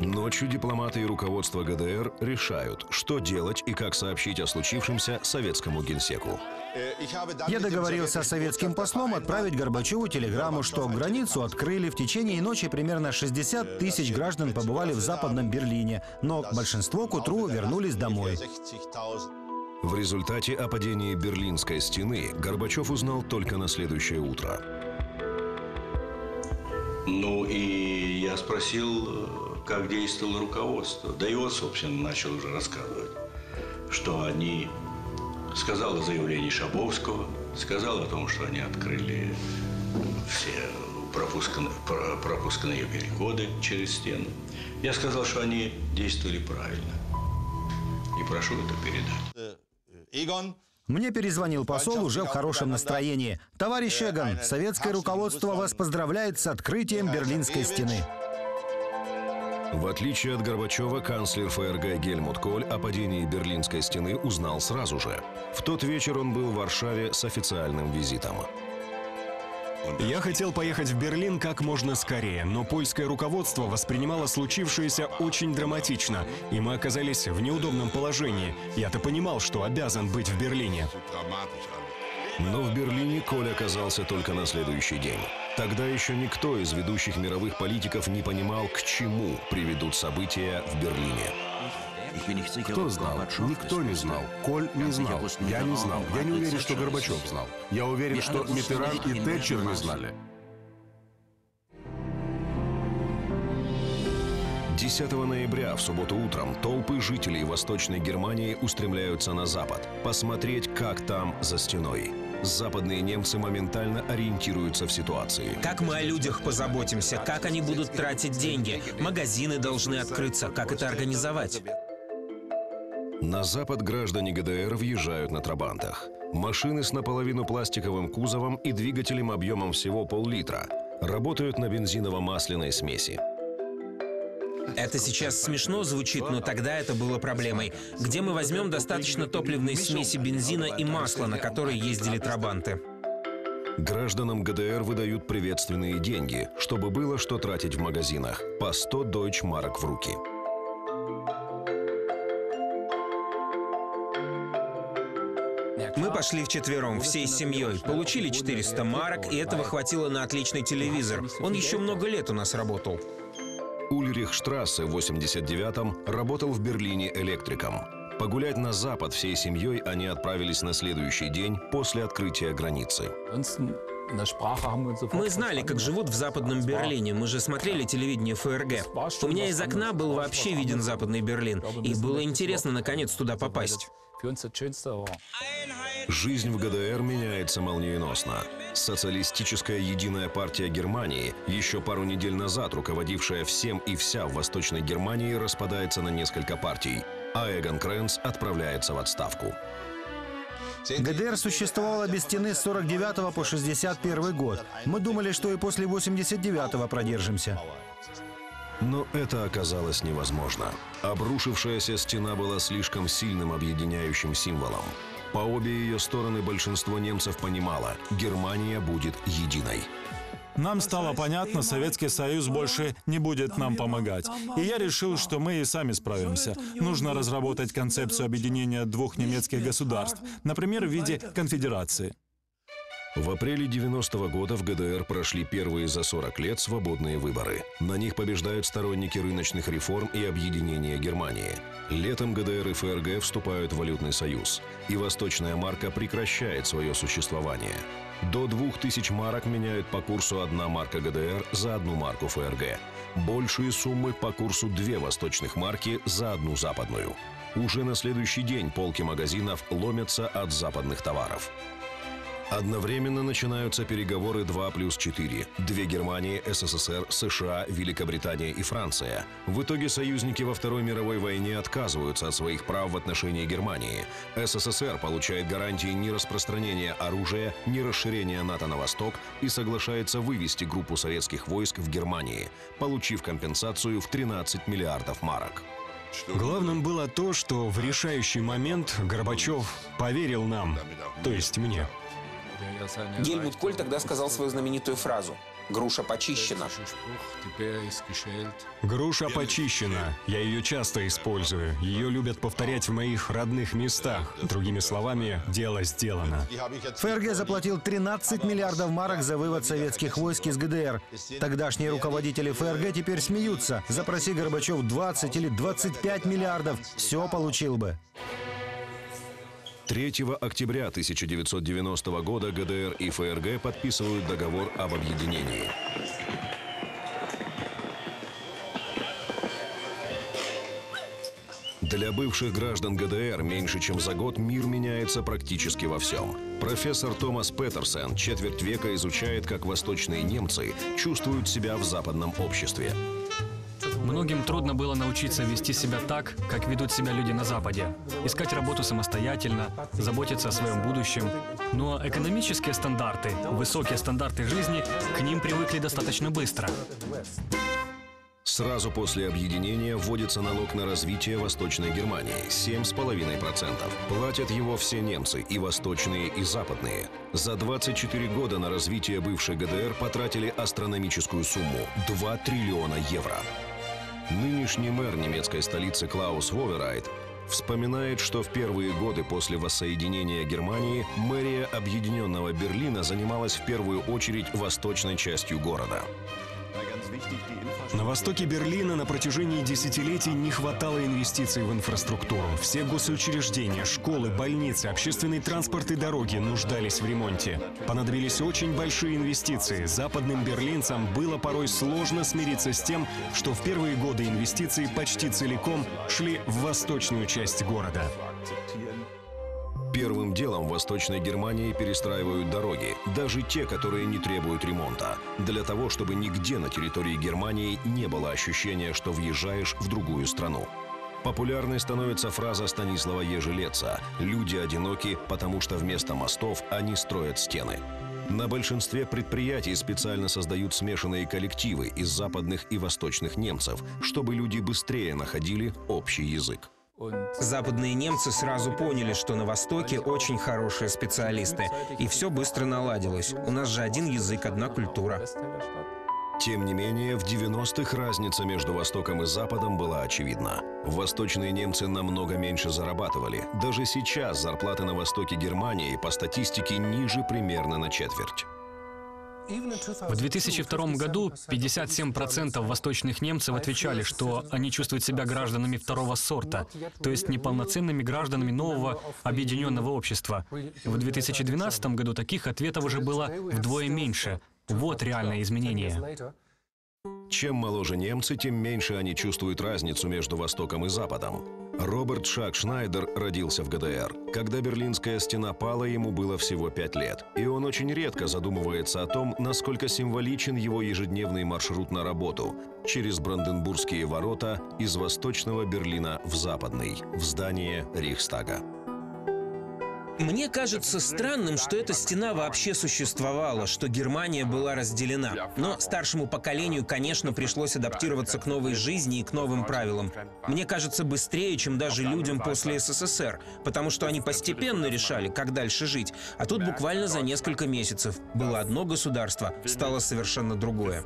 Ночью дипломаты и руководство ГДР решают, что делать и как сообщить о случившемся советскому генсеку. Я договорился с советским послом отправить Горбачеву телеграмму, что границу открыли. В течение ночи примерно 60 тысяч граждан побывали в Западном Берлине, но большинство к утру вернулись домой. В результате о падении Берлинской стены Горбачев узнал только на следующее утро. Ну и я спросил, как действовало руководство. Да и он, собственно, начал уже рассказывать, что они... Сказал о заявлении Шабовского, сказал о том, что они открыли все пропускные переходы через стену. Я сказал, что они действовали правильно. И прошу это передать. Мне перезвонил посол уже в хорошем настроении. Товарищ Эгон, советское руководство вас поздравляет с открытием Берлинской стены. В отличие от Горбачева, канцлер ФРГ Гельмут Коль о падении Берлинской стены узнал сразу же. В тот вечер он был в Варшаве с официальным визитом. Я хотел поехать в Берлин как можно скорее, но польское руководство воспринимало случившееся очень драматично, и мы оказались в неудобном положении. Я-то понимал, что обязан быть в Берлине. Но в Берлине Коль оказался только на следующий день. Тогда еще никто из ведущих мировых политиков не понимал, к чему приведут события в Берлине. Кто знал? Никто не знал. Коль не знал. Я не знал. Я не уверен, что Горбачев знал. Я уверен, что Миттеран и Тэтчер не знали. 10 ноября в субботу утром толпы жителей Восточной Германии устремляются на запад, посмотреть, как там за стеной. Западные немцы моментально ориентируются в ситуации. Как мы о людях позаботимся, как они будут тратить деньги, магазины должны открыться, как это организовать? На запад граждане ГДР въезжают на трабантах. Машины с наполовину пластиковым кузовом и двигателем объемом всего пол-литра работают на бензиново-масляной смеси. Это сейчас смешно звучит, но тогда это было проблемой. Где мы возьмем достаточно топливной смеси бензина и масла, на которой ездили трабанты? Гражданам ГДР выдают приветственные деньги, чтобы было что тратить в магазинах. По 100 дойчмарок в руки. Мы пошли вчетвером, всей семьей. Получили 400 марок, и этого хватило на отличный телевизор. Он еще много лет у нас работал. Ульбрихтштрассе в 89-м работал в Берлине электриком. Погулять на запад всей семьей они отправились на следующий день после открытия границы. Мы знали, как живут в Западном Берлине. Мы же смотрели телевидение ФРГ. У меня из окна был вообще виден Западный Берлин. И было интересно, наконец, туда попасть. Жизнь в ГДР меняется молниеносно. Социалистическая единая партия Германии, еще пару недель назад руководившая всем и вся в Восточной Германии, распадается на несколько партий, а Эгон Кренц отправляется в отставку. ГДР существовала без стены с 49 по 61 год. Мы думали, что и после 89 продержимся. Но это оказалось невозможно. Обрушившаяся стена была слишком сильным объединяющим символом. По обе ее стороны большинство немцев понимало – Германия будет единой. Нам стало понятно, Советский Союз больше не будет нам помогать. И я решил, что мы и сами справимся. Нужно разработать концепцию объединения двух немецких государств, например, в виде конфедерации. В апреле 90-го года в ГДР прошли первые за 40 лет свободные выборы. На них побеждают сторонники рыночных реформ и объединения Германии. Летом ГДР и ФРГ вступают в валютный союз, и восточная марка прекращает свое существование. До 2000 марок меняют по курсу 1 марка ГДР за 1 марку ФРГ. Большие суммы по курсу 2 восточных марки за 1 западную. Уже на следующий день полки магазинов ломятся от западных товаров. Одновременно начинаются переговоры 2+4. 2 Германии, СССР, США, Великобритания и Франция. В итоге союзники во Второй мировой войне отказываются от своих прав в отношении Германии. СССР получает гарантии нераспространения оружия, нерасширения НАТО на восток и соглашается вывести группу советских войск в Германии, получив компенсацию в 13 миллиардов марок. Главным было то, что в решающий момент Горбачев поверил нам, то есть мне. Гельмут Коль тогда сказал свою знаменитую фразу: «Груша почищена». Груша почищена. Я ее часто использую. Ее любят повторять в моих родных местах. Другими словами, дело сделано. ФРГ заплатил 13 миллиардов марок за вывод советских войск из ГДР. Тогдашние руководители ФРГ теперь смеются. Запроси Горбачев 20 или 25 миллиардов, все получил бы. 3 октября 1990 года ГДР и ФРГ подписывают договор об объединении. Для бывших граждан ГДР меньше чем за год мир меняется практически во всем. Профессор Томас Петерсон четверть века изучает, как восточные немцы чувствуют себя в западном обществе. Многим трудно было научиться вести себя так, как ведут себя люди на Западе. Искать работу самостоятельно, заботиться о своем будущем. Но экономические стандарты, высокие стандарты жизни, к ним привыкли достаточно быстро. Сразу после объединения вводится налог на развитие Восточной Германии – 7,5%. Платят его все немцы, и восточные, и западные. За 24 года на развитие бывшей ГДР потратили астрономическую сумму – 2 триллиона евро. Нынешний мэр немецкой столицы Клаус Воверайт вспоминает, что в первые годы после воссоединения Германии мэрия объединенного Берлина занималась в первую очередь восточной частью города. На востоке Берлина на протяжении десятилетий не хватало инвестиций в инфраструктуру. Все госучреждения, школы, больницы, общественный транспорт и дороги нуждались в ремонте. Понадобились очень большие инвестиции. Западным берлинцам было порой сложно смириться с тем, что в первые годы инвестиции почти целиком шли в восточную часть города. Первым делом в Восточной Германии перестраивают дороги, даже те, которые не требуют ремонта, для того, чтобы нигде на территории Германии не было ощущения, что въезжаешь в другую страну. Популярной становится фраза Станислава Ежелеца «Люди одиноки, потому что вместо мостов они строят стены». На большинстве предприятий специально создают смешанные коллективы из западных и восточных немцев, чтобы люди быстрее находили общий язык. Западные немцы сразу поняли, что на Востоке очень хорошие специалисты, и все быстро наладилось. У нас же один язык, одна культура. Тем не менее, в 90-х разница между Востоком и Западом была очевидна. Восточные немцы намного меньше зарабатывали. Даже сейчас зарплаты на востоке Германии по статистике ниже примерно на четверть. В 2002 году 57% восточных немцев отвечали, что они чувствуют себя гражданами второго сорта, то есть неполноценными гражданами нового объединенного общества. В 2012 году таких ответов уже было вдвое меньше. Вот реальное изменение. Чем моложе немцы, тем меньше они чувствуют разницу между Востоком и Западом. Роберт Шак Шнайдер родился в ГДР. Когда Берлинская стена пала, ему было всего 5 лет. И он очень редко задумывается о том, насколько символичен его ежедневный маршрут на работу через Бранденбургские ворота из Восточного Берлина в Западный, в здание Рейхстага. Мне кажется странным, что эта стена вообще существовала, что Германия была разделена. Но старшему поколению, конечно, пришлось адаптироваться к новой жизни и к новым правилам. Мне кажется, быстрее, чем даже людям после СССР, потому что они постепенно решали, как дальше жить. А тут буквально за несколько месяцев было одно государство, стало совершенно другое.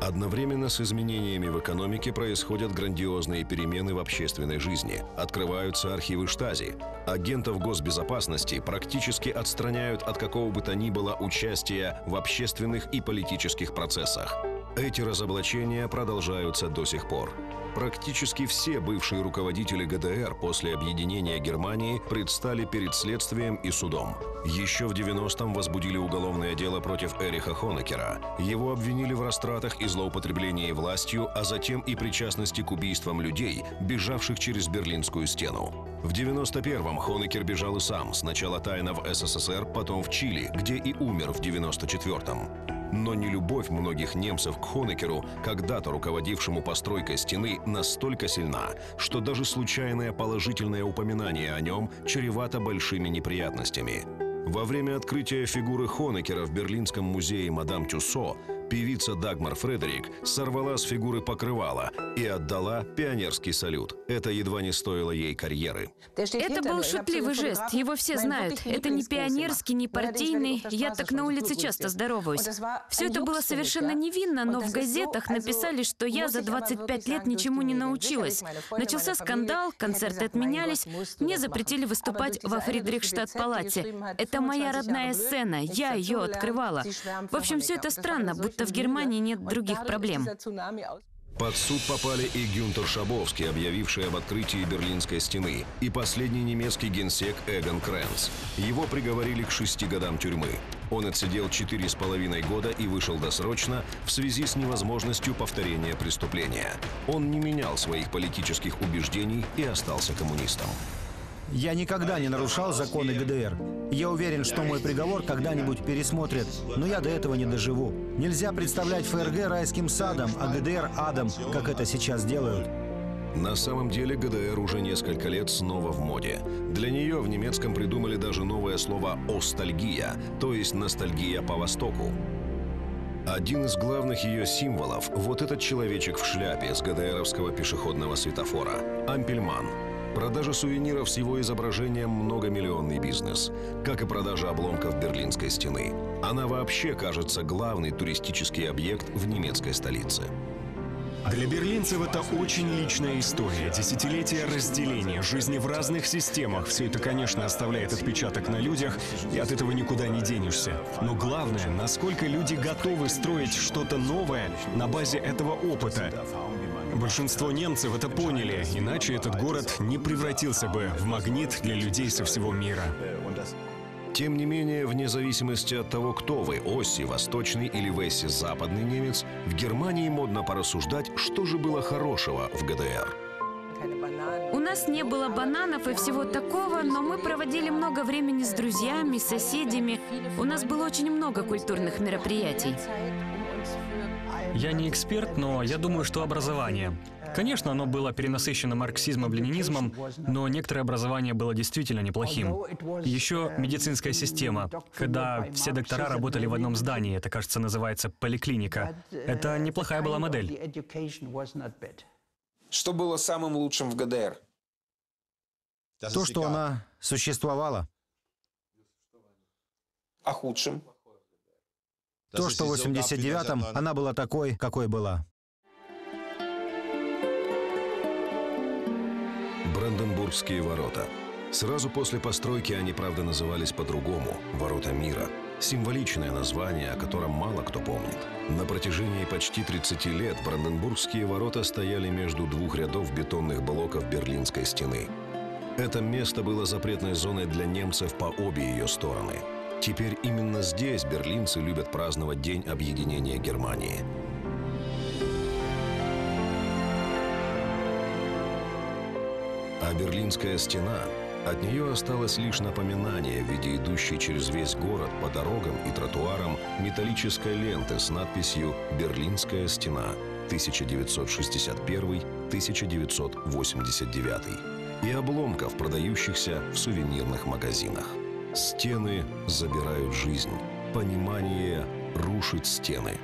Одновременно с изменениями в экономике происходят грандиозные перемены в общественной жизни. Открываются архивы Штази. Агентов госбезопасности практически отстраняют от какого бы то ни было участия в общественных и политических процессах. Эти разоблачения продолжаются до сих пор. Практически все бывшие руководители ГДР после объединения Германии предстали перед следствием и судом. Еще в 90-м возбудили уголовное дело против Эриха Хонеккера. Его обвинили в растратах и злоупотреблении властью, а затем и причастности к убийствам людей, бежавших через Берлинскую стену. В 91-м Хонеккер бежал и сам, сначала тайно в СССР, потом в Чили, где и умер в 94-м. Но нелюбовь многих немцев к Хонеккеру, когда-то руководившему постройкой стены, настолько сильна, что даже случайное положительное упоминание о нем чревато большими неприятностями. Во время открытия фигуры Хонеккера в Берлинском музее мадам Тюссо певица Дагмар Фредерик сорвала с фигуры покрывало и отдала пионерский салют. Это едва не стоило ей карьеры. Это был шутливый жест, его все знают. Это не пионерский, не партийный, я так на улице часто здороваюсь. Все это было совершенно невинно, но в газетах написали, что я за 25 лет ничему не научилась. Начался скандал, концерты отменялись, мне запретили выступать во Фридрихштадт-палате. Это моя родная сцена, я ее открывала. В общем, все это странно, будто в Германии нет других проблем. Под суд попали и Гюнтер Шабовский, объявивший об открытии Берлинской стены, и последний немецкий генсек Эгон Кренц. Его приговорили к 6 годам тюрьмы. Он отсидел 4,5 года и вышел досрочно в связи с невозможностью повторения преступления. Он не менял своих политических убеждений и остался коммунистом. Я никогда не нарушал законы ГДР. Я уверен, что мой приговор когда-нибудь пересмотрят, но я до этого не доживу. Нельзя представлять ФРГ райским садом, а ГДР адом, как это сейчас делают. На самом деле ГДР уже несколько лет снова в моде. Для нее в немецком придумали даже новое слово «остальгия», то есть ностальгия по Востоку. Один из главных ее символов – вот этот человечек в шляпе с ГДРовского пешеходного светофора – Ампельман. Продажа сувениров с его изображением – многомиллионный бизнес, как и продажа обломков Берлинской стены. Она вообще кажется главный туристический объект в немецкой столице. Для берлинцев это очень личная история, десятилетия разделения, жизни в разных системах. Все это, конечно, оставляет отпечаток на людях, и от этого никуда не денешься. Но главное, насколько люди готовы строить что-то новое на базе этого опыта. Большинство немцев это поняли, иначе этот город не превратился бы в магнит для людей со всего мира. Тем не менее, вне зависимости от того, кто вы, оси восточный или веси западный немец, в Германии модно порассуждать, что же было хорошего в ГДР. У нас не было бананов и всего такого, но мы проводили много времени с друзьями, с соседями. У нас было очень много культурных мероприятий. Я не эксперт, но я думаю, что образование. Конечно, оно было перенасыщено марксизмом-ленинизмом, но некоторое образование было действительно неплохим. Еще медицинская система, когда все доктора работали в одном здании, это, кажется, называется поликлиника. Это неплохая была модель. Что было самым лучшим в ГДР? То, что она существовала. А худшим? То, что в 89-м она была такой, какой была. Бранденбургские ворота. Сразу после постройки они, правда, назывались по-другому – «Ворота мира». Символичное название, о котором мало кто помнит. На протяжении почти 30 лет Бранденбургские ворота стояли между двух рядов бетонных блоков Берлинской стены. Это место было запретной зоной для немцев по обе ее стороны. Теперь именно здесь берлинцы любят праздновать День объединения Германии. А Берлинская стена, от нее осталось лишь напоминание в виде идущей через весь город по дорогам и тротуарам металлической ленты с надписью «Берлинская стена 1961-1989» и обломков, продающихся в сувенирных магазинах. Стены забирают жизнь. Понимание рушит стены.